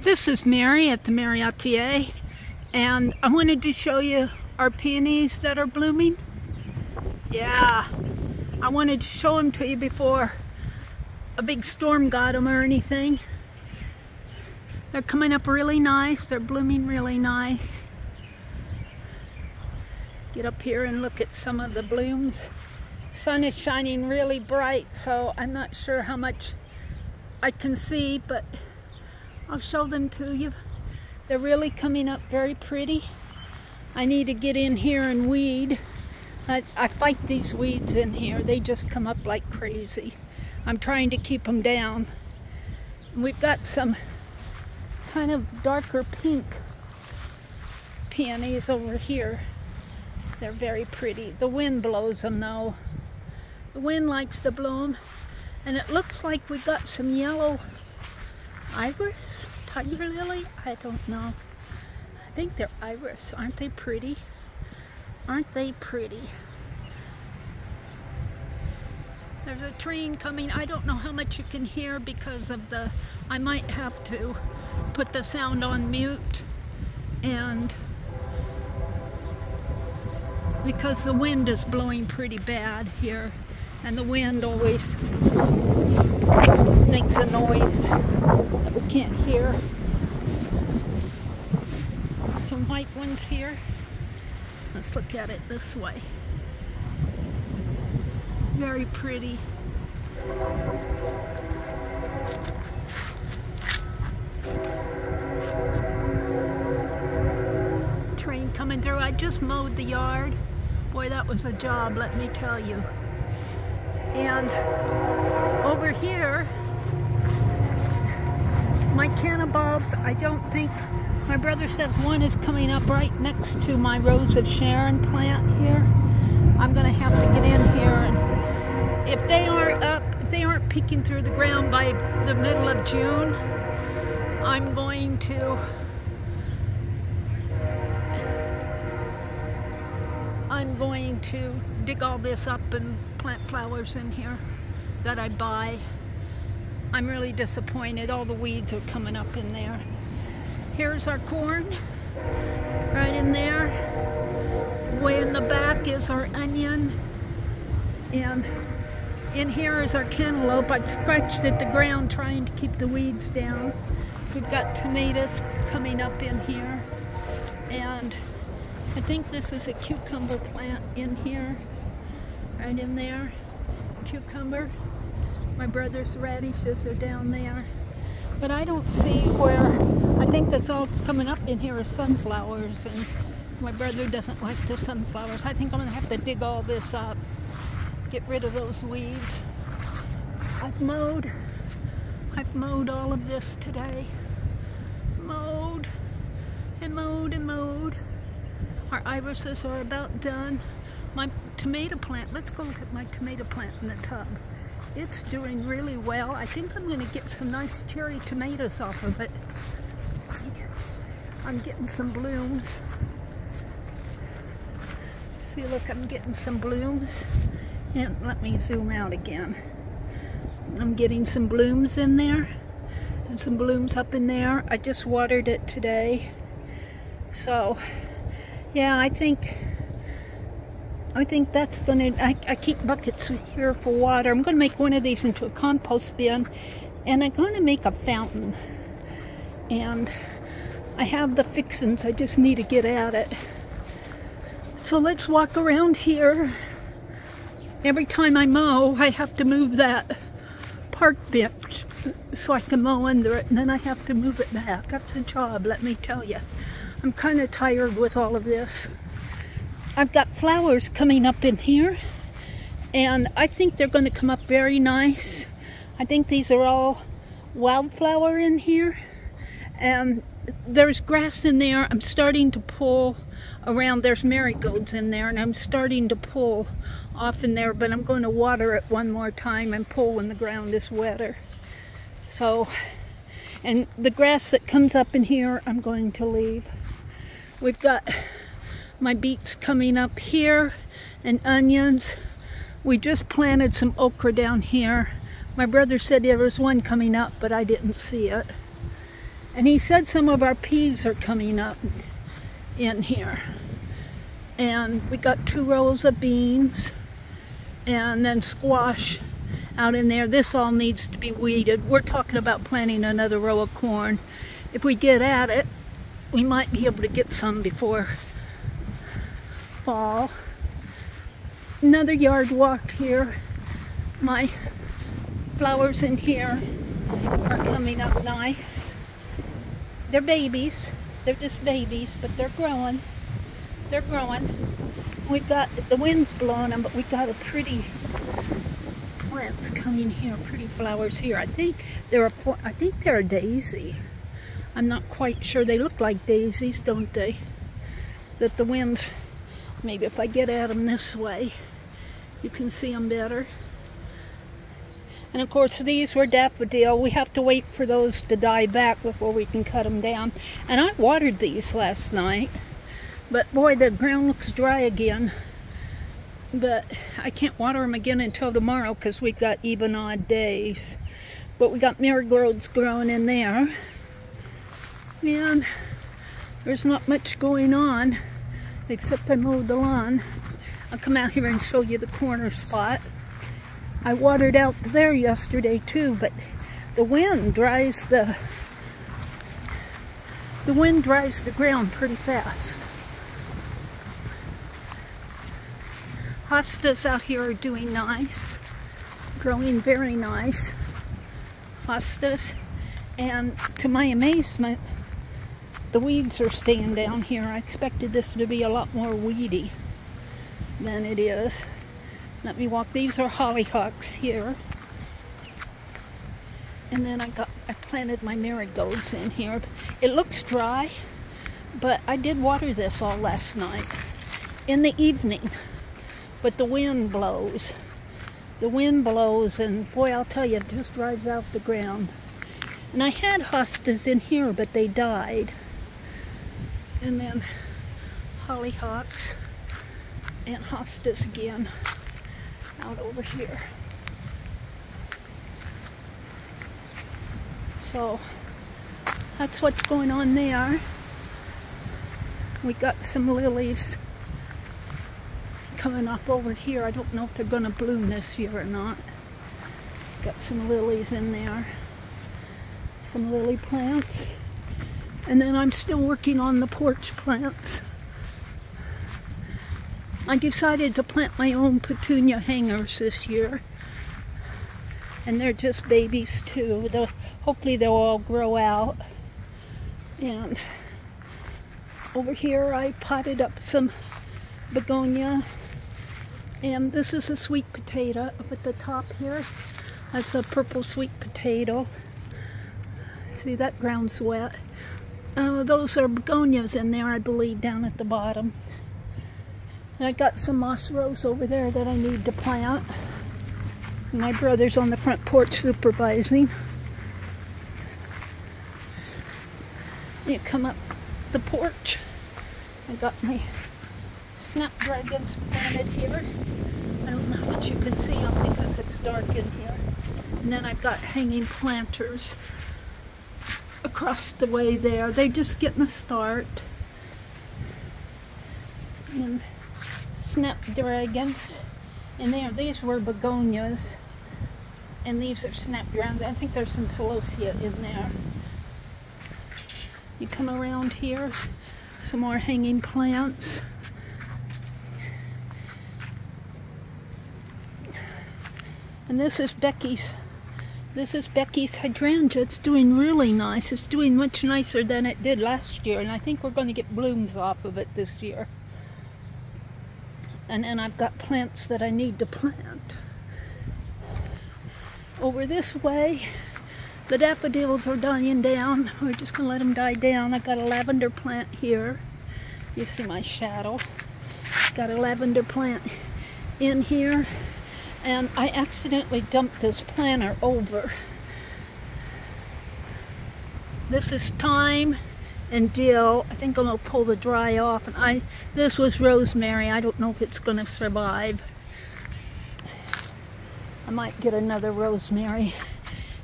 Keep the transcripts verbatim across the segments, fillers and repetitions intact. This is Meri at the Meri Atelier, and I wanted to show you our peonies that are blooming. Yeah, I wanted to show them to you before a big storm got them or anything. They're coming up really nice. They're blooming really nice. Get up here and look at some of the blooms. Sun is shining really bright, so I'm not sure how much I can see, but I'll show them to you. They're really coming up very pretty. I need to get in here and weed. I, I fight these weeds in here. They just come up like crazy. I'm trying to keep them down. We've got some kind of darker pink peonies over here. They're very pretty. The wind blows them though. The wind likes to blow them. And it looks like we've got some yellow iris, tiger lily? I don't know. I think they're iris. Aren't they pretty? Aren't they pretty? There's a train coming. I don't know how much you can hear because of the, I might have to put the sound on mute, and because the wind is blowing pretty bad here, and the wind always makes a noise that we can't hear. Some white ones here. Let's look at it this way. Very pretty. Train coming through. I just mowed the yard. Boy, that was a job, let me tell you. And over here, my cannabobs, I don't think, my brother says one is coming up right next to my Rose of Sharon plant here. I'm gonna have to get in here, and if they aren't up, if they aren't peeking through the ground by the middle of June, I'm going to, I'm going to dig all this up and plant flowers in here that I buy. I'm really disappointed. All the weeds are coming up in there. Here's our corn, right in there. Way in the back is our onion. And in here is our cantaloupe. I've scratched at the ground trying to keep the weeds down. We've got tomatoes coming up in here. And I think this is a cucumber plant in here, right in there. Cucumber. My brother's radishes are down there. But I don't see where, I think that's all coming up in here is sunflowers, and my brother doesn't like the sunflowers. I think I'm gonna have to dig all this up, get rid of those weeds. I've mowed, I've mowed all of this today. Mowed, and mowed, and mowed. Our irises are about done. My tomato plant, let's go look at my tomato plant in the tub. It's doing really well. I think I'm gonna get some nice cherry tomatoes off of it. I'm getting some blooms. See, look, I'm getting some blooms. And let me zoom out again. I'm getting some blooms in there, and some blooms up in there. I just watered it today, so. Yeah, I think I think that's gonna, I, I keep buckets here for water. I'm gonna make one of these into a compost bin, and I'm gonna make a fountain. And I have the fixings, I just need to get at it. So let's walk around here. Every time I mow, I have to move that park bench so I can mow under it, and then I have to move it back. That's a job, let me tell you. I'm kind of tired with all of this. I've got flowers coming up in here, and I think they're going to come up very nice. I think these are all wildflower in here, and there's grass in there. I'm starting to pull around. There's marigolds in there, and I'm starting to pull off in there, but I'm going to water it one more time and pull when the ground is wetter. So, and the grass that comes up in here, I'm going to leave. We've got my beets coming up here, and onions. We just planted some okra down here. My brother said there was one coming up, but I didn't see it. And he said some of our peas are coming up in here. And we got two rows of beans and then squash out in there. This all needs to be weeded. We're talking about planting another row of corn. If we get at it, we might be able to get some before fall. Another yard walk here. My flowers in here are coming up nice. They're babies. They're just babies, but they're growing. They're growing. We've got, the wind's blowing them, but we've got a pretty plants coming here, pretty flowers here. I think they're a, I think they're a daisy. I'm not quite sure. They look like daisies, don't they? That the wind's, maybe if I get at them this way, you can see them better. And of course these were daffodil. We have to wait for those to die back before we can cut them down. And I watered these last night. But boy, the ground looks dry again. But I can't water them again until tomorrow because we've got even odd days. But we got marigolds growing in there. And there's not much going on except I mowed the lawn. I'll come out here and show you the corner spot. I watered out there yesterday too, but the wind dries the the wind dries the ground pretty fast. Hostas out here are doing nice, growing very nice. Hostas, and to my amazement, the weeds are staying down here. I expected this to be a lot more weedy than it is. Let me walk. These are hollyhocks here. And then I got, I planted my marigolds in here. It looks dry, but I did water this all last night in the evening. But the wind blows. The wind blows, and boy, I'll tell you, it just drives out the ground. And I had hostas in here, but they died. And then hollyhocks and hostas again out over here. So that's what's going on there. We got some lilies coming up over here. I don't know if they're going to bloom this year or not. Got some lilies in there. Some lily plants. And then I'm still working on the porch plants. I decided to plant my own petunia hangers this year. And they're just babies too. They'll, hopefully they'll all grow out. And over here I potted up some begonia. And this is a sweet potato up at the top here. That's a purple sweet potato. See, that ground's wet. Uh, those are begonias in there, I believe, down at the bottom. And I got some moss rose over there that I need to plant. My brother's on the front porch supervising. You come up the porch. I got my snapdragons planted here. I don't know how much you can see them because it's dark in here. And then I've got hanging planters across the way there. They're just getting a start. And snapdragons in there. These were begonias. And these are snapdragons. I think there's some celosia in there. You come around here, some more hanging plants. And this is Becky's. This is Becky's hydrangea. It's doing really nice. It's doing much nicer than it did last year, and I think we're going to get blooms off of it this year. And then I've got plants that I need to plant. Over this way, the daffodils are dying down. We're just going to let them die down. I've got a lavender plant here. You see my shadow. Got a lavender plant in here. And I accidentally dumped this planter over. This is thyme and dill. I think I'm gonna pull the dry off. And I, this was rosemary. I don't know if it's gonna survive. I might get another rosemary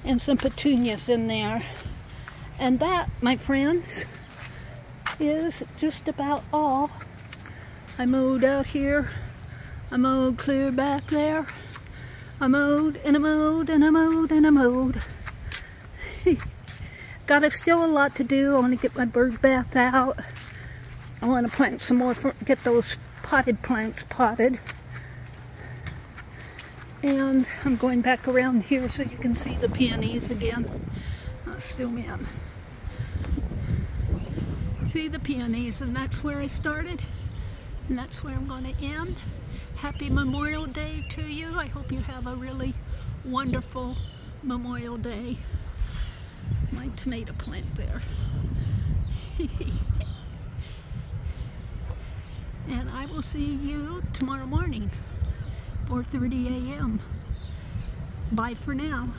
and some petunias in there. And that, my friends, is just about all. I mowed out here, I mowed clear back there, I mowed and I mowed and I mowed and I mowed. God, I've still a lot to do. I want to get my bird bath out. I want to plant some more, for, get those potted plants potted. And I'm going back around here so you can see the peonies again. I'll zoom in. See the peonies, and that's where I started, and that's where I'm going to end. Happy Memorial Day to you. I hope you have a really wonderful Memorial Day. My tomato plant there. And I will see you tomorrow morning, four thirty a m Bye for now.